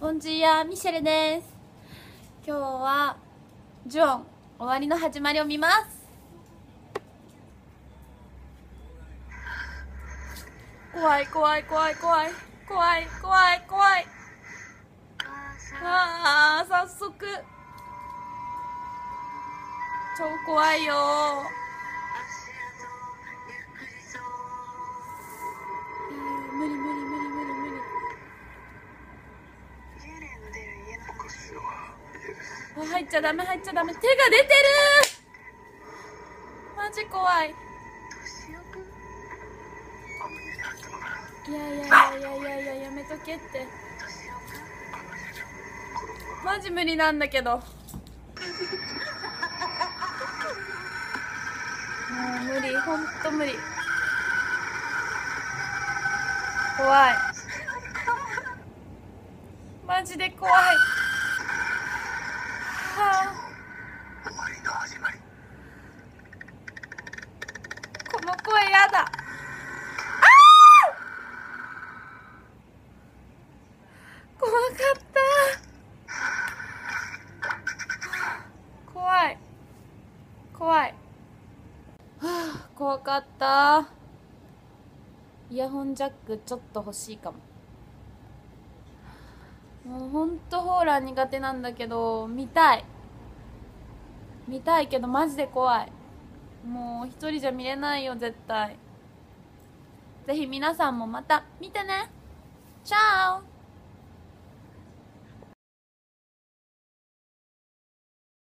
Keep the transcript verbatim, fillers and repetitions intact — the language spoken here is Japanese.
ボンジーアーミシェルです。今日はジュオン終わりの始まりを見ます。怖い怖い怖い怖い怖い怖い怖い。ああ早速超怖いよ。無理無理無理無理無理。あ、入っちゃダメ入っちゃダメ。手が出てる。マジ怖い。いやいやいやいやいややめとけって。マジ無理なんだけど。もう無理、ほんと無理。怖い。マジで怖い。はあ、この声やだ。怖かった。イヤホンジャックちょっと欲しいかも。もうほんとホーラー苦手なんだけど、見たい見たいけどマジで怖い。もう一人じゃ見れないよ絶対。ぜひ皆さんもまた見てね。チャオ。